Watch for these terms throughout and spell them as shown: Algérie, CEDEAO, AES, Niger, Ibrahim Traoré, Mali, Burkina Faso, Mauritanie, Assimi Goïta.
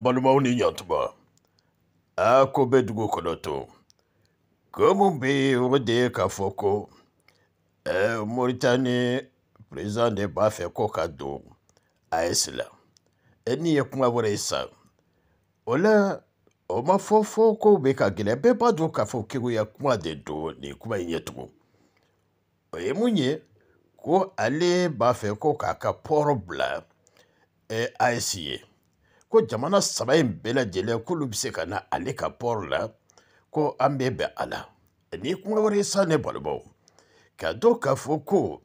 Balmauni nyantba. Ako bedgu konoto. Komumbi urde kafoko. Mauritanie, président de Bafé Kokado. Aesla. Eni yakuma voresa. Ola, oma fofo ko beka gilebe badu kafokiru yakuma dedo ni kuma inyetu. Oyemunye, ko ale Bafé Kokaka porobla. E aesiye. Ko jamana sabaye mbela jele kulubise kana aleka porla ko ambebe ala. Ni kumawari sane balubao. Kadoka foko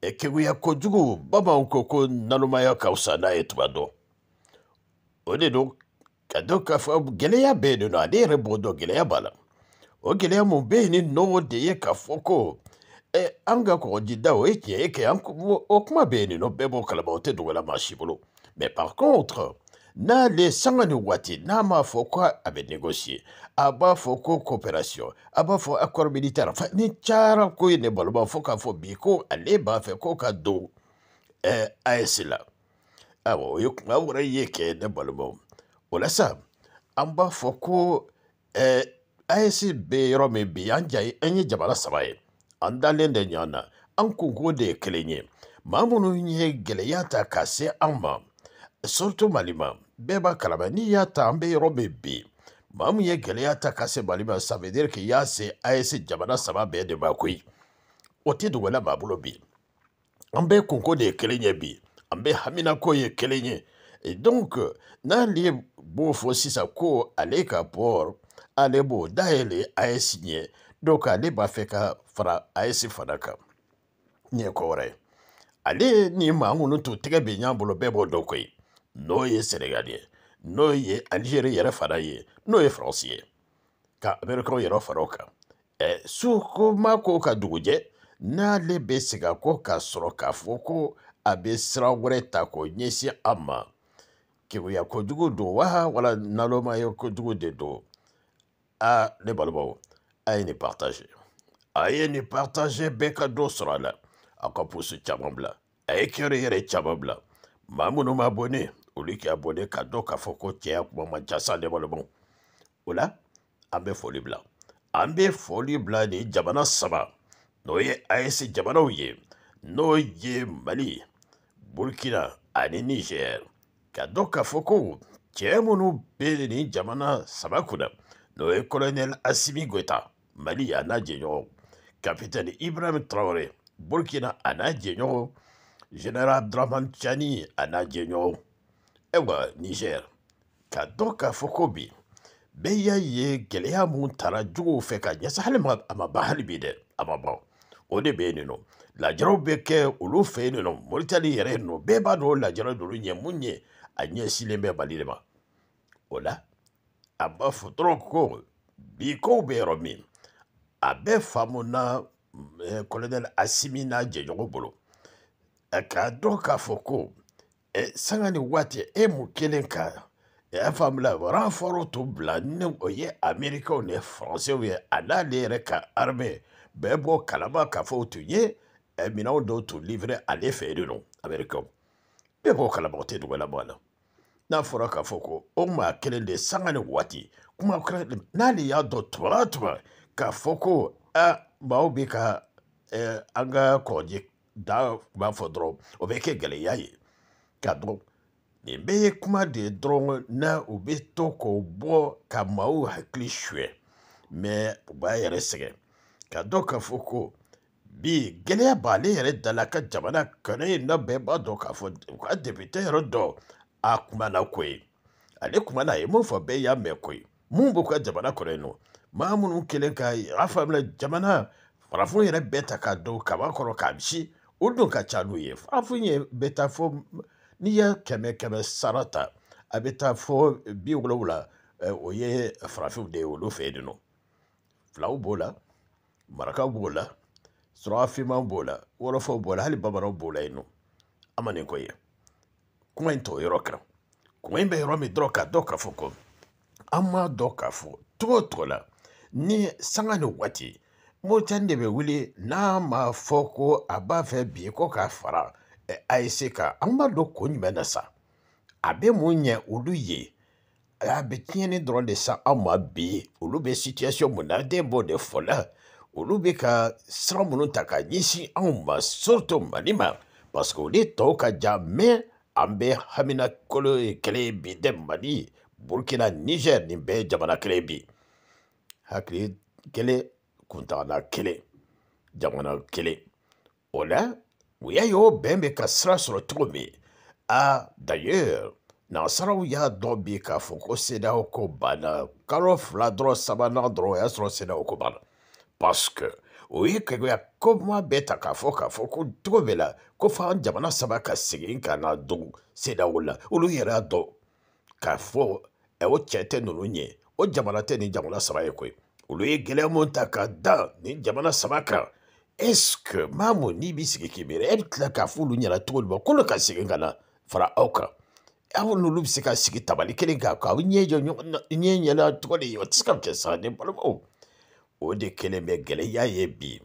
ekeguya kojugu baba ukoko nalumaya kausana etubado. Ode do kadoka foko geleya bede no adere bodo geleya bala. O geleya mube ni no deye kafoko anga ko jidao eke anko okuma bede no bebo kalabote dogala mashibolo. Mais par contre... Na le sangani wati, na ma fokwa abe négocier. Aba foko coopération. Aba fo accord militaire. Fa ni chara kouye ne balba foka fo biko aleba fe koka do. Aesila. Awa yuk mawre yeke ne balba. Ola sa. Amba foko aesi be yorome biyanjai enye jabala sabaye. Andalende nyana. Ankungo de kelenye. Mamunu nye geleyata kase amba. Surtout Malima, Beba Kalamani ya tambe robe bi. Mamu ye geleata kase Malima, ça veut dire que ya se aese jamana sama be de bakui. Oti duwela babulo bi. Ambe konko de kelenye bi. Ambe hamina ko ye kelenye. Et donc, nan li bo fosi sa ko ale kapor, ale bo daele aese nye. Donc ale bafeka fra aese fanaka. Nye kore. Ale ni mamu nutu teke binyambulo bebo dokui. No ye Sénégalais, no ye Algérie yere faraye, no ye Français. Ka Amerikan yere faroka. Soukou mako ka duguje, na lebe sigako ka sroka foko, abe srawre tako nyesi ama. Kivu ya kodugu do waha, wala naloma yo kodugu de do. A le balbo, aye ni partage. Aye ni partage beka do srala. Aka pousu tchamambla, aye kere yere tchamambla. Mamu no m'abonné. Oli ki abonné kado ka foko tia kuma manchasa de balobon. Ola, ambe foli bla. Ambe foli bla ni jamana saba. Noye aese jamana ouye. Noye Mali, Burkina, ani Niger. Kado ka foko tia mounou beli ni jamana saba kuna. Noye colonel Assimi Goïta, Mali anajenyo. Capitaine Ibrahim Traoré, Burkina anajenyo. Général Draman Chani, Anadjenyo. Ewa, Niger. Kadoka Fokobi. Beya ye gelea muntara jugu feka nyesa halima ama bahali bide. Ama bao. Ode benino. La jero beke ulu feinino. Moritali yereno. Beba no la jero dulu nye munye. Anye sileme balilema. Ola. Aba futroko. Biko beromi. Abe famona colonel Assimina Jenyo bolo. Kadoka foko, sangani wati emu kelenka, afamla ranforo to blanem oye Amerika ou ne Français ou ye analere ka arme, bebo kalama kafo tuye, eminan do tu livre ale ferinon, Amerika. Bebo kalama te douwe la mwana. Na fora kafoko, oma kelende sangani wati, kuma kre, nali ya do twa, kafoko, a maobika anga konjik. Da ma fodro obeke galeya ye kadro ni be kuma de dron na obeto ko bo kamau hakli shwe me ba yere sege kadoka foko bi galeya bale yere dalaka jamana kone na be ba doka fo kwa député rodo akuma na kwe ale kuma na emo fo be ya me kwe mumbo kwa jamana kone no mamun kelenka afamla jamana farafo yere beta kado kabakoro kamshi Udon kachaluye, afunye betafo niya keme sarata, abetafo biwula oye frafu de ulu fedino. Flau bola, maraka bola, srafiman bola, warafo bola, halibabaro bola ino. Amaninkoye. Kumento yorokra. Kumembe yoromi droka dokafoko. Ama dokafo, tuotola, ni sangani wati. Motendebe wili na mafoko abafe bieko kafara aiseka amba do konyumena sa. Abe mwenye uluye a bɛ tiɲɛni dɔrɔn de sa an ma bi olu bɛ situation mun na an tɛ bɔ de fɔ la olu bɛ ka sira minnu ta ka ɲɛsin anw ma surtout Mali ma parce que olu tɔw ka ja mais an bɛ hamina kolo kelen bi dɛ Mali Burkina Niger nin bɛɛ jamana kelen bi hakili kelen kuntagala kelen jamana kelen o la u y'a ye o bɛn bɛ ka sira sɔrɔ cogo min ah d'ailleurs Nasaraw y'a dɔn bi k'a fɔ ko CEDEAO ko banna kalo fila dɔrɔn sabanan dɔrɔn o y'a sɔrɔ CEDEAO ko banna parce que o ye keguya koma bɛɛ ta k'a fɔ ko cogo bɛɛ la ko f'an jamana saba ka segin ka na don CEDEAO la olu yɛrɛ y'a dɔn k'a fɔ o cɛ tɛ ninnu ɲɛ o jamana tɛ nin jamana saba ye koyi olu ye gɛlɛya mun ta ka da nin jamana saba kan est-ce que maamu n'i b'i sigi k'i miiri e bɛ tila k'a fɔ olu ɲɛna cogo jumɛn k'olu ka segin ka na fara aw kan. Avant nous l'oubli c'est qu'à ce qui tabali qu'elle gagne car il n'y a rien à toi les autres comme ça n'est pas le mot au de quelle mais quelle y a et bim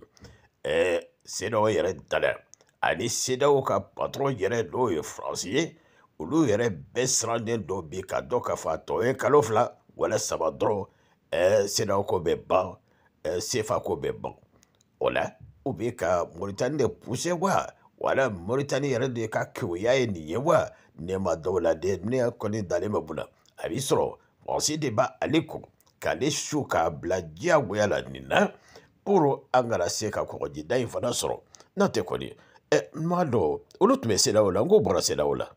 c'est là où il y a d'aller allez c'est là où qu'un patron y a l'eau français ou l'eau y a baissera d'un dobi cadeau qu'à faire toi et calof là voilà ça va drôle c'est là où qu'on est bas c'est fa qu'on est bon voilà ou bien qu'à Mauritanie de pousser quoi voilà Mauritanie y a des cas qui y a ni y a Nema dola de ne koni dalema bula abisro onsi deba aliko kale shuka blajia wela nina puro angala seka ko jida ifana soro na te koni e mado ulutme sela ola ngo bora sela ola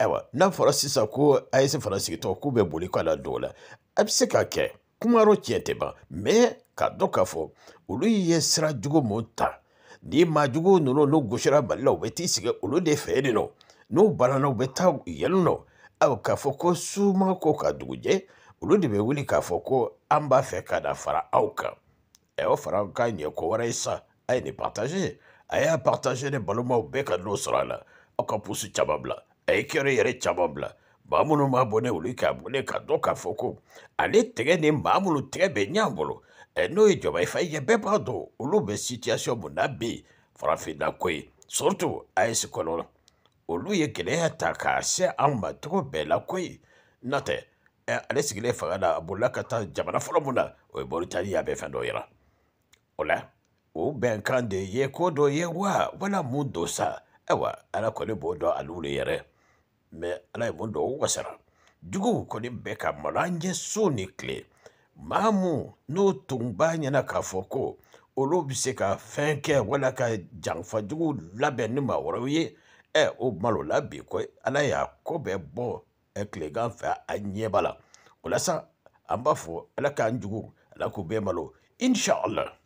ewa na forasi sako aise forasi to kube buliko ala dola abseka ke kuma ro tieteba me kadoka fo ulu yesra jugo monta ni majugo no goshira ballo beti sige ulu de fede no n'o banana u bɛ taa yɛlɛ nɔ k'a fɔ ko suma ko ka dugujɛ olu de bɛ wuli k'a fɔ ko an b'a fɛ ka na fara aw kan o fara aw kan ɲɛ ko wɛrɛ ye sa a ye nin partage a y'a partage ne balimaw bɛɛ ka n'o sɔrɔ a la aw ka pusi caman bila a ye kɛrɛ yɛrɛ caman bila maa minnu ma bɔnɛ olu k'a bɔnɛ ka dɔn k'a fɔ ko ale tɛgɛ ni maa minnu tɛgɛ bɛ ɲɛ an bolo n'o ye jɔba ye fa ye bɛɛ b'a dɔn olu bɛ situation mun na bi farafinna ko ye surtout AES kɔnɔ la. Olu ye gɛlɛya ta k'a se an ma cogo bɛɛ la koyi n'o tɛ ale sigilen fanga la a bolila ka taa jamana fɔlɔ mun na o ye Moritani ye a bɛ fɛn dɔ yira o la o bɛnkan de ye ko dɔ ye wa wala mun don sa ayiwa ala kɔni b'o dɔn ale de yɛrɛ mɛ ala ye mun dɔn o wasara juguw kɔni bɛ ka malo an ɲɛ su ni tile maa mun n'o tun b'a ɲɛna k'a fɔ ko olu bɛ se ka fɛn kɛ wala ka janfa juguw labɛn ni maa wɛrɛw ye. O malola bi ko ala ya ko be bon eklegan fa anyebala ola sa amba fo ala kan jugu ala ko be malo inshallah.